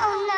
Oh no.